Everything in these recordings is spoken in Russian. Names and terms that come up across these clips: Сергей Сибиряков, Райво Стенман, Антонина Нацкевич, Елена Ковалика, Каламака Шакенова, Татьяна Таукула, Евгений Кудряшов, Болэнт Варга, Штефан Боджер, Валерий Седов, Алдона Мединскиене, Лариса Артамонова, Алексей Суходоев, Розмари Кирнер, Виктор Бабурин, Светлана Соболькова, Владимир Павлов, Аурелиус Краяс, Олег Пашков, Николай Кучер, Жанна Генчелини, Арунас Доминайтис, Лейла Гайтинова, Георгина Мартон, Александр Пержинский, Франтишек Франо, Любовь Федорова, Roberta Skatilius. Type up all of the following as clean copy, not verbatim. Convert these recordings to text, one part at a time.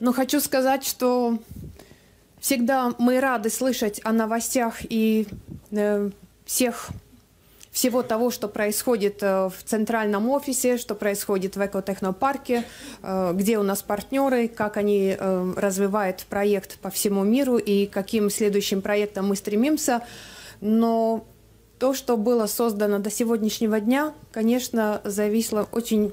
Но хочу сказать, что всегда мы рады слышать о новостях и всего того, что происходит в центральном офисе, что происходит в экотехнопарке, где у нас партнеры, как они развивают проект по всему миру и каким следующим проектом мы стремимся. Но то, что было создано до сегодняшнего дня, конечно, зависит очень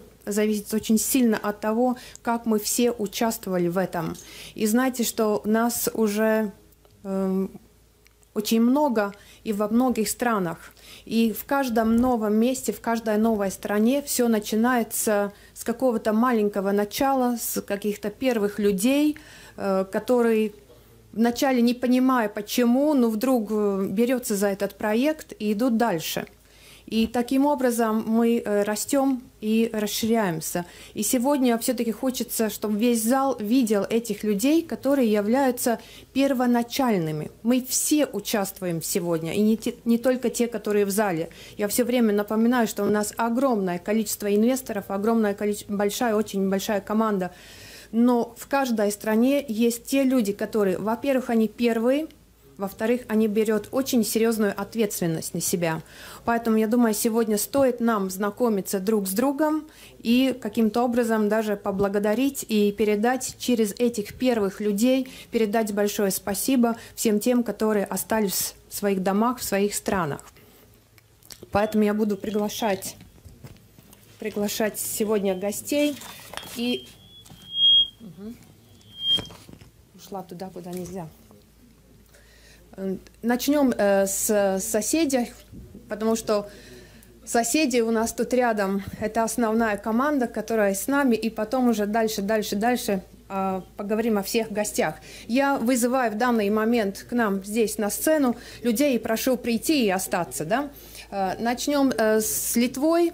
сильно от того, как мы все участвовали в этом. И знаете, что нас уже очень много и во многих странах. И в каждом новом месте, в каждой новой стране все начинается с какого-то маленького начала, с каких-то первых людей, которые вначале не понимая почему, но вдруг берется за этот проект и идут дальше. И таким образом мы растем и расширяемся. И сегодня все-таки хочется, чтобы весь зал видел этих людей, которые являются первоначальными. Мы все участвуем сегодня, и не только те, которые в зале. Я все время напоминаю, что у нас огромное количество инвесторов, очень большая команда. Но в каждой стране есть те люди, которые, во-первых, они первые, во-вторых, они берут очень серьезную ответственность на себя. Поэтому, я думаю, сегодня стоит нам знакомиться друг с другом и каким-то образом даже поблагодарить и передать через этих первых людей, передать большое спасибо всем тем, которые остались в своих домах, в своих странах. Поэтому я буду приглашать сегодня гостей. И ушла туда, куда нельзя. Начнем с соседей, потому что соседи у нас тут рядом. Это основная команда, которая с нами, и потом уже дальше поговорим о всех гостях. Я вызываю в данный момент к нам здесь на сцену людей и прошу прийти и остаться. Да? Начнем с Литвы.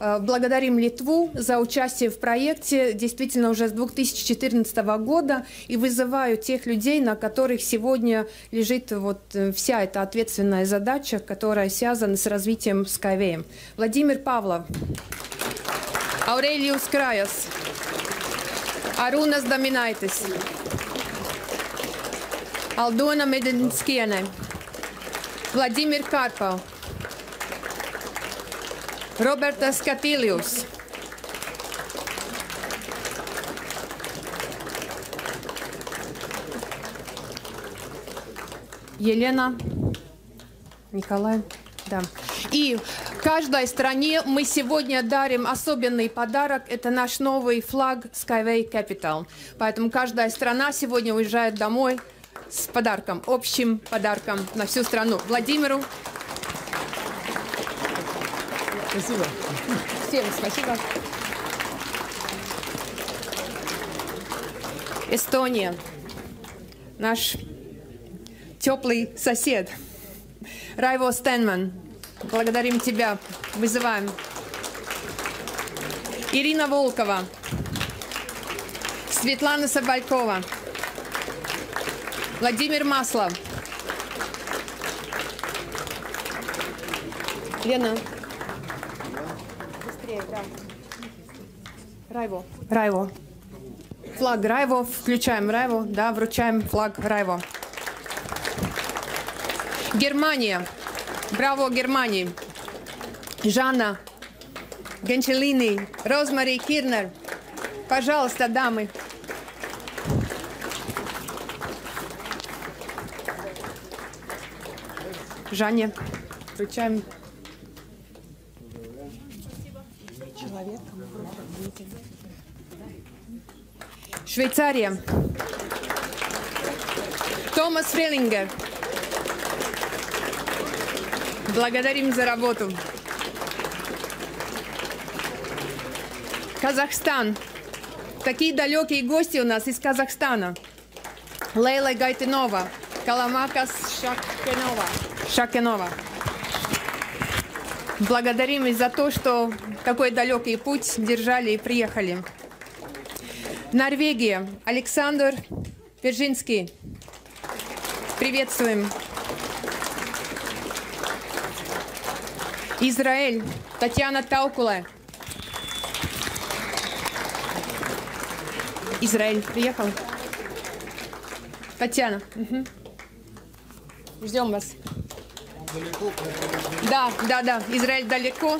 Благодарим Литву за участие в проекте действительно уже с 2014 года и вызываю тех людей, на которых сегодня лежит вот вся эта ответственная задача, которая связана с развитием Skyway. Владимир Павлов, Аурелиус Краяс, Арунас Доминайтис, Алдона Мединскиене, Владимир Карпов, Roberta Skatilius, Елена, Николай, да. И каждой стране мы сегодня дарим особенный подарок. Это наш новый флаг Skyway Capital. Поэтому каждая страна сегодня уезжает домой с подарком, общим подарком на всю страну. Владимиру. Спасибо. Всем спасибо. Эстония. Наш теплый сосед. Райво Стенман. Благодарим тебя. Вызываем. Ирина Волкова. Светлана Соболькова. Владимир Маслов. Лена. Райво. Райво. Флаг Райво. Включаем Райво. Да, вручаем флаг Райво. Германия. Браво, Германии. Жанна Генчелини, Розмари Кирнер. Пожалуйста, дамы. Жанне. Вручаем. Швейцария. Томас Фрейлинг. Благодарим за работу. Казахстан. Такие далекие гости у нас из Казахстана. Лейла Гайтинова. Каламака Шакенова. Благодарим за то, что такой далекий путь держали и приехали. Норвегия. Александр Пержинский. Приветствуем. Израиль. Татьяна Таукула. Израиль приехал. Татьяна, угу. Ждем вас. Далеко, да, Израиль далеко.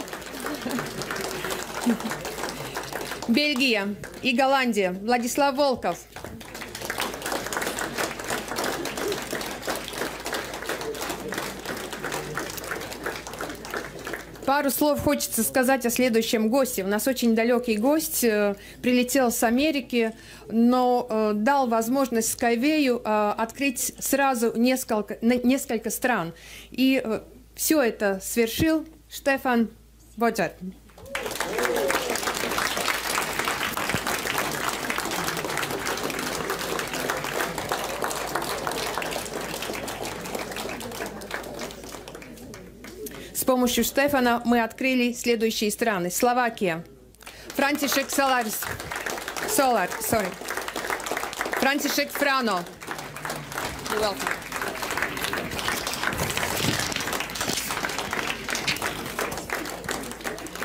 Бельгия и Голландия. Владислав Волков. Пару слов хочется сказать о следующем госте. У нас очень далекий гость, прилетел с Америки, но дал возможность Skyway открыть сразу несколько стран. И все это свершил Штефан Боджер. С помощью Штефана мы открыли следующие страны. Словакия. Франтишек Солар. Франтишек Франо.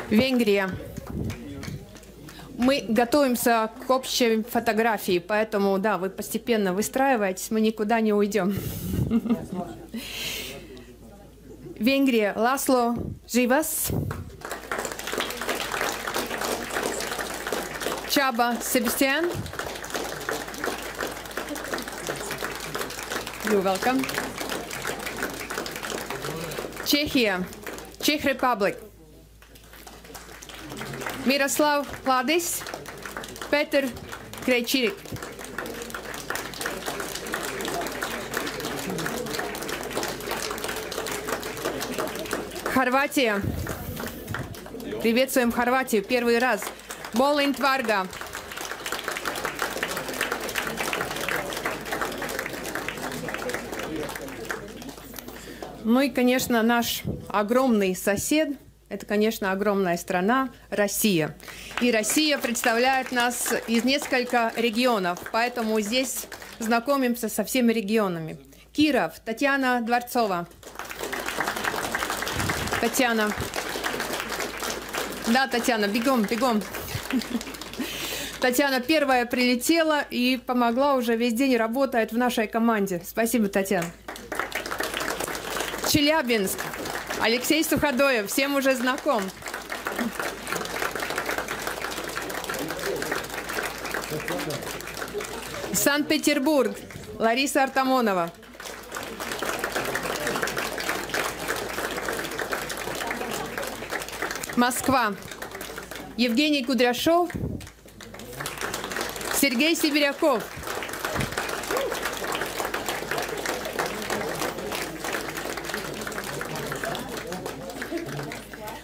Венгрия. Мы готовимся к общей фотографии, поэтому, да, вы постепенно выстраиваетесь, мы никуда не уйдем. Венгрия, Laszlo Živas, Чаба Себастьян, Чехия, Czech Republic, Miroslav Vladis, Petr Krejčirik. Хорватия. Приветствуем Хорватию первый раз. Болэнт Варга. Ну и, конечно, наш огромный сосед. Это, конечно, огромная страна Россия. И Россия представляет нас из нескольких регионов. Поэтому здесь знакомимся со всеми регионами. Киров. Татьяна Дворцова. Татьяна. Да, Татьяна, бегом. Татьяна первая прилетела и помогла уже весь день, работает в нашей команде. Спасибо, Татьяна. Челябинск. Алексей Суходоев, всем уже знаком. Санкт-Петербург. Лариса Артамонова. Москва. Евгений Кудряшов. Сергей Сибиряков.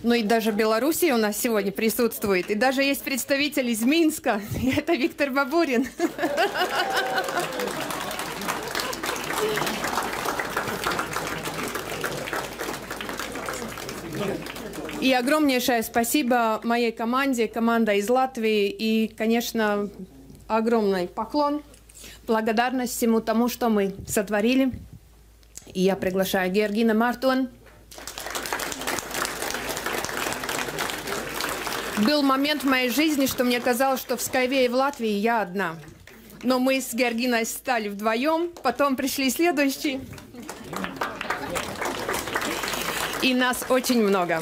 Ну и даже Белоруссия у нас сегодня присутствует. И даже есть представитель из Минска. Это Виктор Бабурин. И огромнейшее спасибо моей команде, команда из Латвии. И, конечно, огромный поклон, благодарность всему тому, что мы сотворили. И я приглашаю Георгина Мартон. Был момент в моей жизни, что мне казалось, что в Skyway в Латвии я одна. Но мы с Георгиной стали вдвоем, потом пришли следующие. И нас очень много.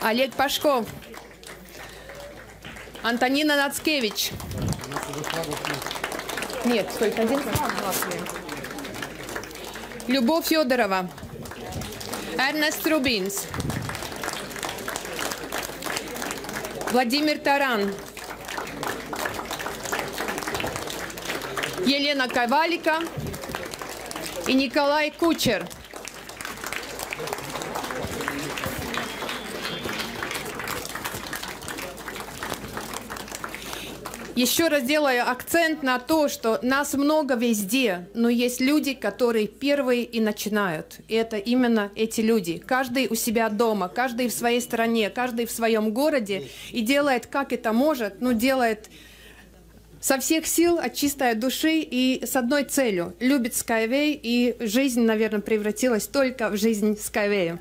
Олег Пашков, Антонина Нацкевич. Нет, только один. Любовь Федорова, Эрнест Рубинс, Владимир Таран, Елена Ковалика и Николай Кучер. Еще раз делаю акцент на то, что нас много везде, но есть люди, которые первые и начинают. И это именно эти люди. Каждый у себя дома, каждый в своей стране, каждый в своем городе. И делает, как это может, но делает со всех сил, от чистой души и с одной целью. Любит Skyway, и жизнь, наверное, превратилась только в жизнь Skyway.